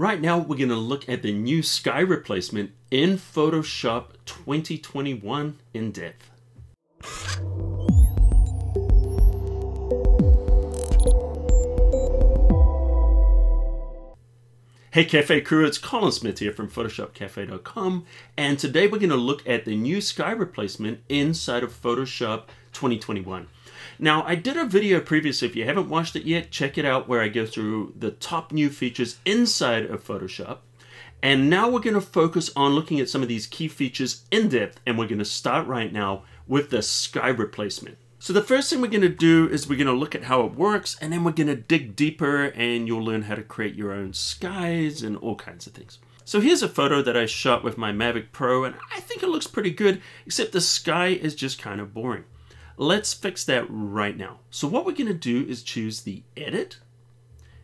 Right now, we're going to look at the new sky replacement in Photoshop 2021 in depth. Hey Cafe crew, it's Colin Smith here from PhotoshopCafe.com, and today we're going to look at the new sky replacement inside of Photoshop 2021. Now, I did a video previously, if you haven't watched it yet, check it out, where I go through the top new features inside of Photoshop. And now we're going to focus on looking at some of these key features in depth, and we're going to start right now with the sky replacement. So the first thing we're going to do is we're going to look at how it works, and then we're going to dig deeper and you'll learn how to create your own skies and all kinds of things. So here's a photo that I shot with my Mavic Pro, and I think it looks pretty good, except the sky is just kind of boring. Let's fix that right now. So what we're going to do is choose the Edit,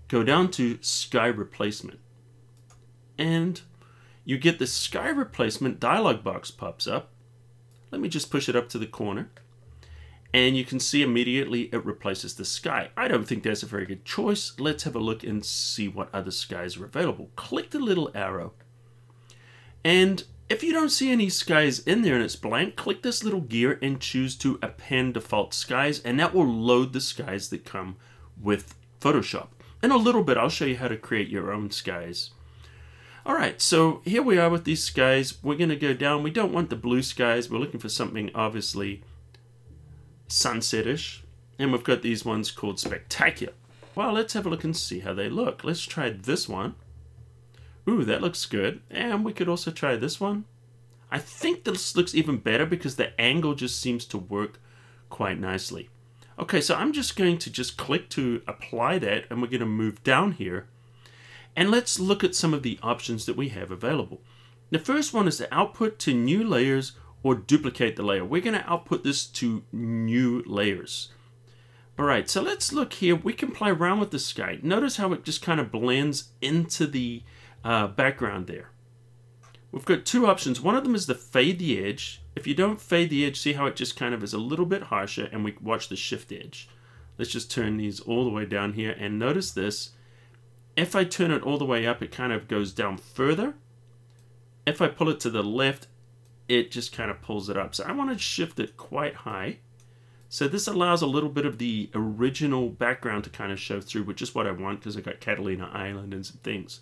go down to Sky Replacement, and you get the Sky Replacement dialog box pops up. Let me just push it up to the corner, and you can see immediately it replaces the sky. I don't think that's a very good choice. Let's have a look and see what other skies are available. Click the little arrow, and if you don't see any skies in there and it's blank, click this little gear and choose to append default skies, and that will load the skies that come with Photoshop. In a little bit, I'll show you how to create your own skies. All right, so here we are with these skies. We're gonna go down. We don't want the blue skies. We're looking for something obviously sunset-ish, and we've got these ones called Spectacular. Well, let's have a look and see how they look. Let's try this one. Ooh, that looks good. And we could also try this one. I think this looks even better because the angle just seems to work quite nicely. Okay, so I'm just going to just click to apply that, and we're going to move down here. And let's look at some of the options that we have available. The first one is to output to new layers or duplicate the layer. We're going to output this to new layers. All right, so let's look here. We can play around with the sky. Notice how it just kind of blends into the background there. We've got two options. One of them is to fade the edge. If you don't fade the edge, see how it just kind of is a little bit harsher, and we watch the shift edge. Let's just turn these all the way down here, and notice this. If I turn it all the way up, it kind of goes down further. If I pull it to the left, it just kind of pulls it up. So I want to shift it quite high. So this allows a little bit of the original background to kind of show through, which is what I want because I got Catalina Island and some things.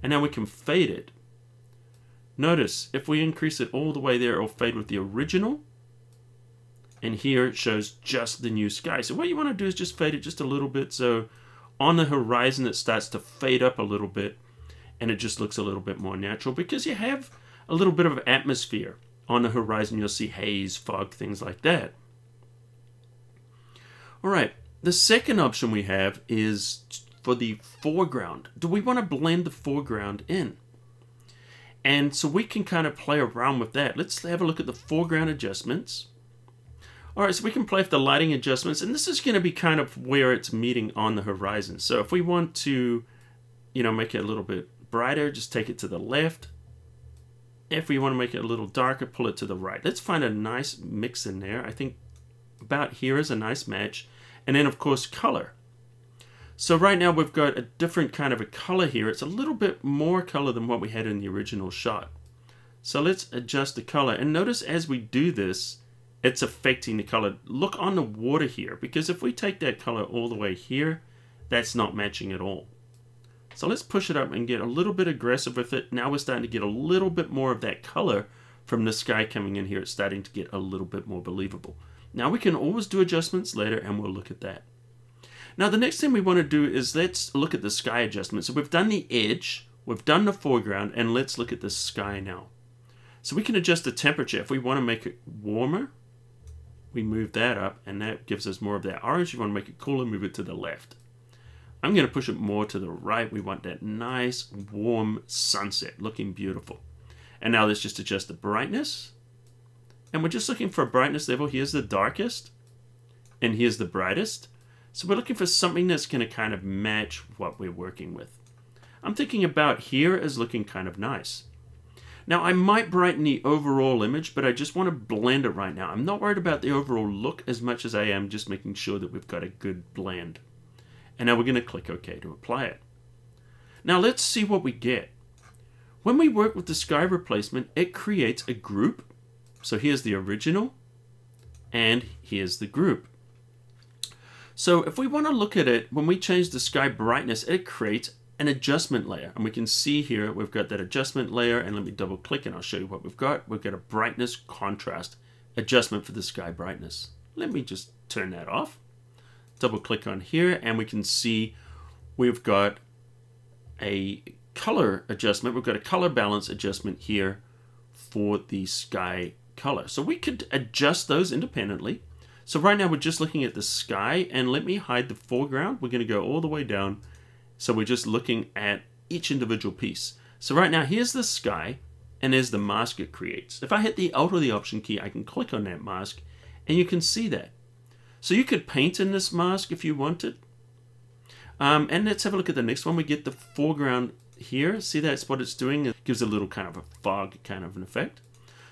And now we can fade it. Notice, if we increase it all the way there, it'll fade with the original. And here it shows just the new sky. So what you want to do is just fade it just a little bit. So on the horizon, it starts to fade up a little bit, and it just looks a little bit more natural because you have a little bit of atmosphere. On the horizon, you'll see haze, fog, things like that. All right, the second option we have is for the foreground. Do we want to blend the foreground in? And so we can kind of play around with that. Let's have a look at the foreground adjustments. All right, so we can play with the lighting adjustments, and this is going to be kind of where it's meeting on the horizon. So if we want to, you know, make it a little bit brighter, just take it to the left. If we want to make it a little darker, pull it to the right. Let's find a nice mix in there. I think about here is a nice match. And then of course, color. So right now we've got a different kind of a color here. It's a little bit more color than what we had in the original shot. So let's adjust the color. And notice as we do this, it's affecting the color. Look on the water here, because if we take that color all the way here, that's not matching at all. So let's push it up and get a little bit aggressive with it. Now we're starting to get a little bit more of that color from the sky coming in here. It's starting to get a little bit more believable. Now we can always do adjustments later, and we'll look at that. Now the next thing we want to do is let's look at the sky adjustment. So we've done the edge, we've done the foreground, and let's look at the sky now. So we can adjust the temperature. If we want to make it warmer, we move that up, and that gives us more of that orange. If you want to make it cooler, move it to the left. I'm going to push it more to the right. We want that nice warm sunset looking beautiful. And now let's just adjust the brightness. And we're just looking for a brightness level. Here's the darkest, and here's the brightest. So we're looking for something that's going to kind of match what we're working with. I'm thinking about here as looking kind of nice. Now I might brighten the overall image, but I just want to blend it right now. I'm not worried about the overall look as much as I am just making sure that we've got a good blend. And now we're going to click OK to apply it. Now let's see what we get. When we work with the sky replacement, it creates a group. So here's the original and here's the group. So if we want to look at it, when we change the sky brightness, it creates an adjustment layer. And we can see here we've got that adjustment layer, and let me double click and I'll show you what we've got. We've got a brightness contrast adjustment for the sky brightness. Let me just turn that off. Double click on here and we can see we've got a color adjustment. We've got a color balance adjustment here for the sky color. So we could adjust those independently. So right now we're just looking at the sky, and let me hide the foreground. We're going to go all the way down. So we're just looking at each individual piece. So right now here's the sky and there's the mask it creates. If I hit the Alt or the Option key, I can click on that mask and you can see that. So you could paint in this mask if you wanted. And let's have a look at the next one. We get the foreground here. See, that's what it's doing. It gives a little kind of a fog kind of an effect.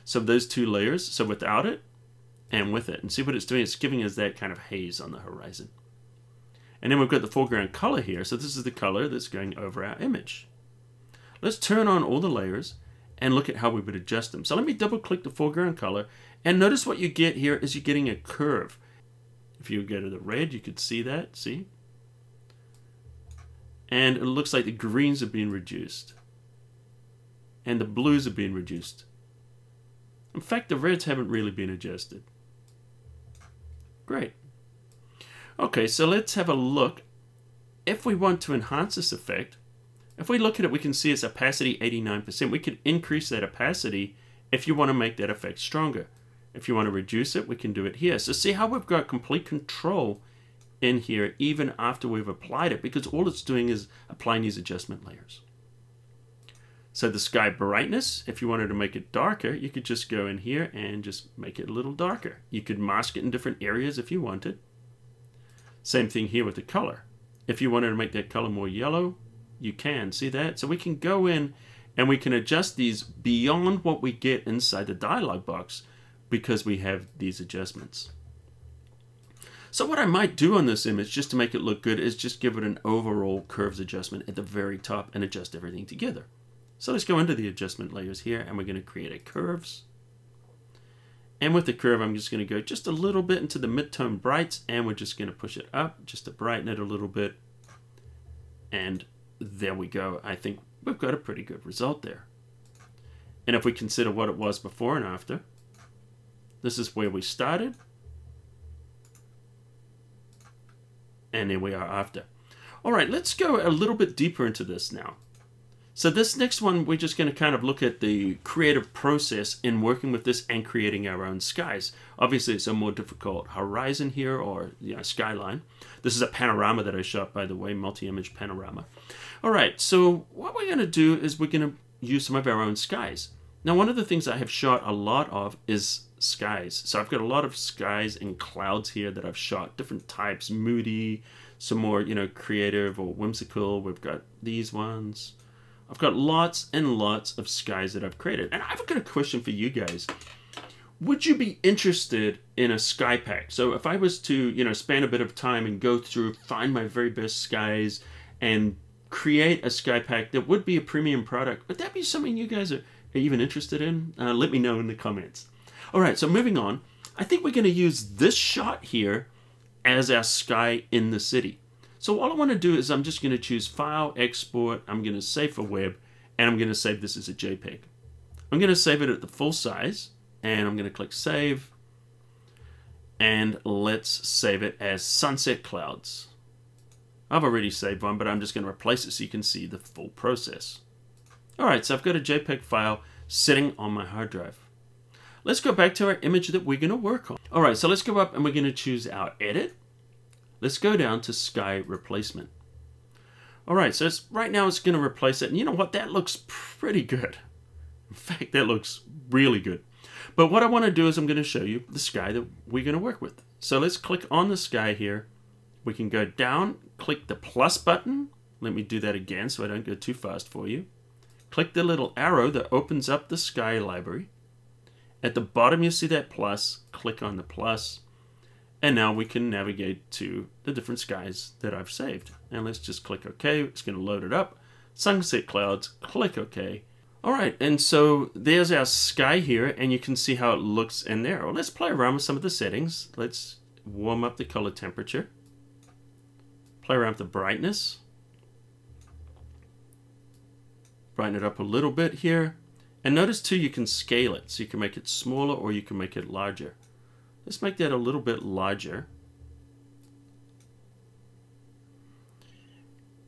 So those two layers, so without it and with it. And see what it's doing? It's giving us that kind of haze on the horizon. And then we've got the foreground color here. So this is the color that's going over our image. Let's turn on all the layers and look at how we would adjust them. So let me double click the foreground color, and notice what you get here is you're getting a curve. If you go to the red, you could see that, see? And it looks like the greens have been reduced and the blues have been reduced. In fact, the reds haven't really been adjusted. Great. Okay, so let's have a look. If we want to enhance this effect, if we look at it, we can see its opacity 89%. We could increase that opacity if you want to make that effect stronger. If you want to reduce it, we can do it here. So see how we've got complete control in here even after we've applied it, because all it's doing is applying these adjustment layers. So the sky brightness, if you wanted to make it darker, you could just go in here and just make it a little darker. You could mask it in different areas if you wanted. Same thing here with the color. If you wanted to make that color more yellow, you can see that. So we can go in and we can adjust these beyond what we get inside the dialog box, because we have these adjustments. So what I might do on this image, just to make it look good, is just give it an overall curves adjustment at the very top and adjust everything together. So let's go into the adjustment layers here, and we're going to create a curves. And with the curve, I'm just going to go just a little bit into the mid-tone brights, and we're just going to push it up just to brighten it a little bit. And there we go. I think we've got a pretty good result there. And if we consider what it was before and after, this is where we started, and here we are after. All right, let's go a little bit deeper into this now. So this next one, we're just going to kind of look at the creative process in working with this and creating our own skies. Obviously, it's a more difficult horizon here, or skyline. This is a panorama that I shot, by the way, multi-image panorama. All right, so what we're going to do is we're going to use some of our own skies. Now, one of the things I have shot a lot of is skies. So I've got a lot of skies and clouds here that I've shot, different types, moody, some more, you know, creative or whimsical. We've got these ones. I've got lots and lots of skies that I've created. And I've got a question for you guys. Would you be interested in a sky pack? So if I was to, you know, spend a bit of time and go through, find my very best skies and create a sky pack that would be a premium product, would that be something you guys are even interested in? Let me know in the comments. All right, so moving on, I think we're going to use this shot here as our sky in the city. So all I want to do is I'm just going to choose File, Export, I'm going to save for web, and I'm going to save this as a JPEG. I'm going to save it at the full size, and I'm going to click Save, and let's save it as Sunset Clouds. I've already saved one, but I'm just going to replace it so you can see the full process. All right, so I've got a JPEG file sitting on my hard drive. Let's go back to our image that we're going to work on. All right, so let's go up and we're going to choose our edit. Let's go down to sky replacement. All right, so right now it's going to replace it. And you know what? That looks pretty good. In fact, that looks really good. But what I want to do is I'm going to show you the sky that we're going to work with. So let's click on the sky here. We can go down, click the plus button. Let me do that again so I don't go too fast for you. Click the little arrow that opens up the sky library. At the bottom, you see that plus, click on the plus, and now we can navigate to the different skies that I've saved. And let's just click OK. It's going to load it up. sunset clouds, click OK. Alright, and so there's our sky here, and you can see how it looks in there. Well, let's play around with some of the settings. Let's warm up the color temperature. Play around with the brightness. Brighten it up a little bit here. And notice too, you can scale it. So you can make it smaller or you can make it larger. Let's make that a little bit larger.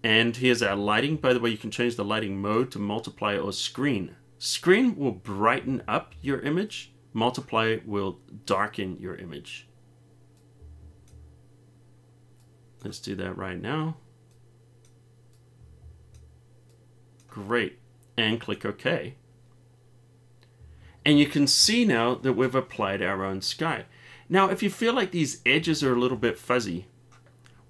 And here's our lighting. By the way, you can change the lighting mode to multiply or screen. Screen will brighten up your image. Multiply will darken your image. Let's do that right now. Great. And click OK. And you can see now that we've applied our own sky. Now, if you feel like these edges are a little bit fuzzy,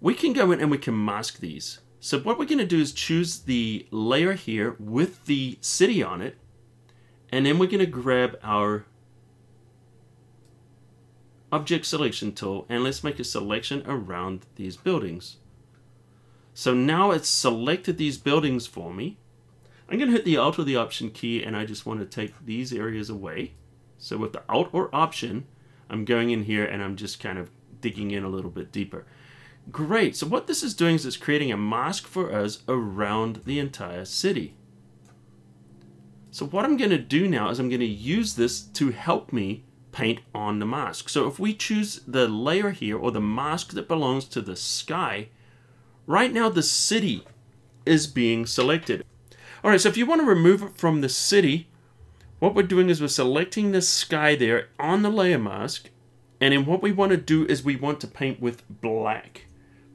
we can go in and we can mask these. So what we're going to do is choose the layer here with the city on it, and then we're going to grab our object selection tool, and let's make a selection around these buildings. So now it's selected these buildings for me. I'm going to hit the Alt or the Option key, and I just want to take these areas away. So with the Alt or Option, I'm going in here and I'm just kind of digging in a little bit deeper. Great, so what this is doing is it's creating a mask for us around the entire city. So what I'm going to do now is I'm going to use this to help me paint on the mask. So if we choose the layer here, or the mask that belongs to the sky, right now the city is being selected. All right, so if you want to remove it from the city, what we're doing is we're selecting the sky there on the layer mask, and then what we want to do is we want to paint with black.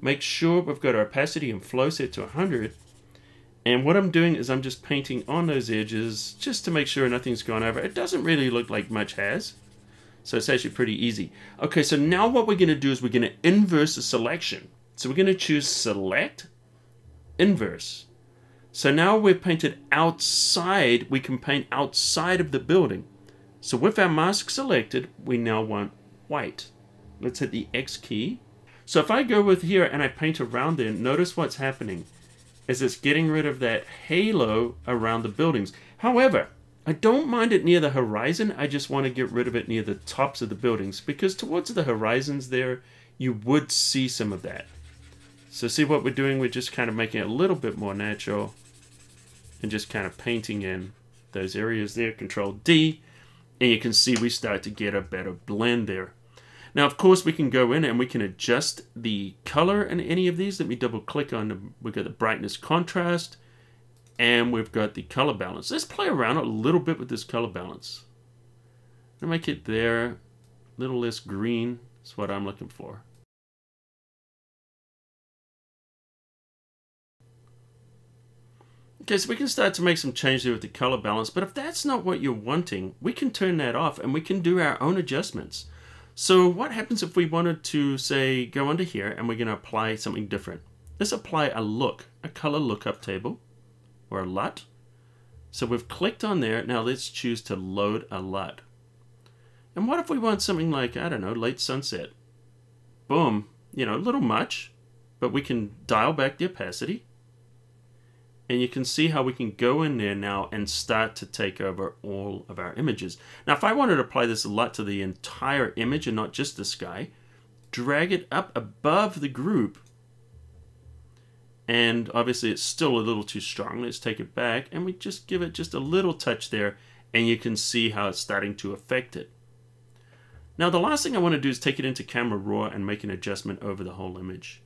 Make sure we've got our opacity and flow set to 100. And what I'm doing is I'm just painting on those edges just to make sure nothing's gone over. It doesn't really look like much has. So it's actually pretty easy. Okay, so now what we're going to do is we're going to inverse the selection. So we're going to choose Select, Inverse. So now we've painted outside. We can paint outside of the building. So with our mask selected, we now want white. Let's hit the X key. So if I go with here and I paint around there, notice what's happening is it's getting rid of that halo around the buildings. However, I don't mind it near the horizon. I just want to get rid of it near the tops of the buildings, because towards the horizons there, you would see some of that. So see what we're doing? We're just kind of making it a little bit more natural and just kind of painting in those areas there. Control D, and you can see we start to get a better blend there. Now, of course, we can go in and we can adjust the color in any of these. Let me double click on them. We've got the brightness contrast, and we've got the color balance. Let's play around a little bit with this color balance. I'm gonna make it there, a little less green. That's what I'm looking for. Okay, so we can start to make some change there with the color balance, but if that's not what you're wanting, we can turn that off and we can do our own adjustments. So what happens if we wanted to, say, go under here and we're going to apply something different? Let's apply a look, a color lookup table, or a LUT. So we've clicked on there. Now let's choose to load a LUT. And what if we want something like, I don't know, late sunset? Boom, you know, a little much, but we can dial back the opacity. And you can see how we can go in there now and start to take over all of our images. Now, if I wanted to apply this LUT to the entire image and not just the sky, drag it up above the group. And obviously, it's still a little too strong. Let's take it back, and we just give it just a little touch there, and you can see how it's starting to affect it. Now, the last thing I want to do is take it into Camera Raw and make an adjustment over the whole image.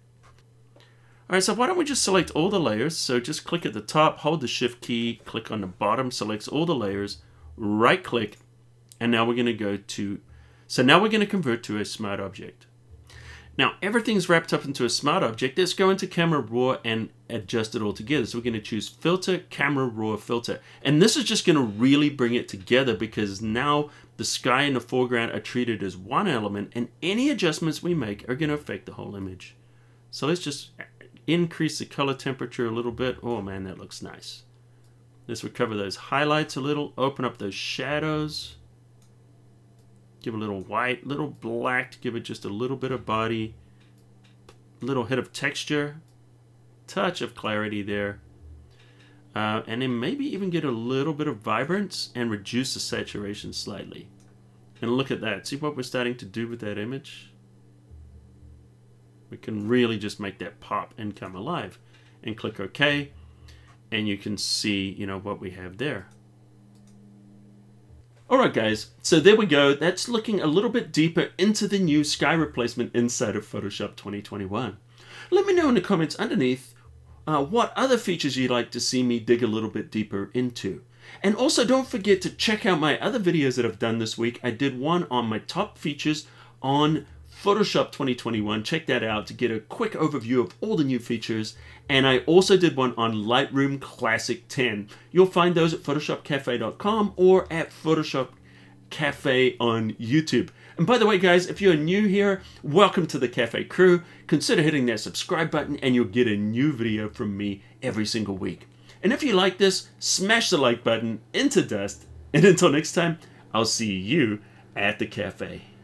All right, so why don't we just select all the layers? So just click at the top, hold the Shift key, click on the bottom, selects all the layers, right click, and now we're going to go to, so now we're going to convert to a smart object. Now everything's wrapped up into a smart object. Let's go into Camera Raw and adjust it all together. So we're going to choose Filter, Camera Raw Filter. And this is just going to really bring it together, because now the sky and the foreground are treated as one element, and any adjustments we make are going to affect the whole image. So let's just increase the color temperature a little bit. Oh man, that looks nice. Let's recover those highlights a little, open up those shadows, give a little white, little black to give it just a little bit of body, little hit of texture, touch of clarity there. and then maybe even get a little bit of vibrance and reduce the saturation slightly. And look at that. See what we're starting to do with that image? We can really just make that pop and come alive. And click OK, and you can see, you know, what we have there. Alright guys, so there we go. That's looking a little bit deeper into the new sky replacement inside of Photoshop 2021. Let me know in the comments underneath what other features you'd like to see me dig a little bit deeper into. And also don't forget to check out my other videos that I've done this week. I did one on my top features on Photoshop 2021. Check that out to get a quick overview of all the new features. And I also did one on Lightroom Classic 10. You'll find those at PhotoshopCafe.com or at Photoshop Cafe on YouTube. And by the way, guys, if you're new here, welcome to the Cafe crew. Consider hitting that subscribe button and you'll get a new video from me every single week. And if you like this, smash the like button into dust. And until next time, I'll see you at the Cafe.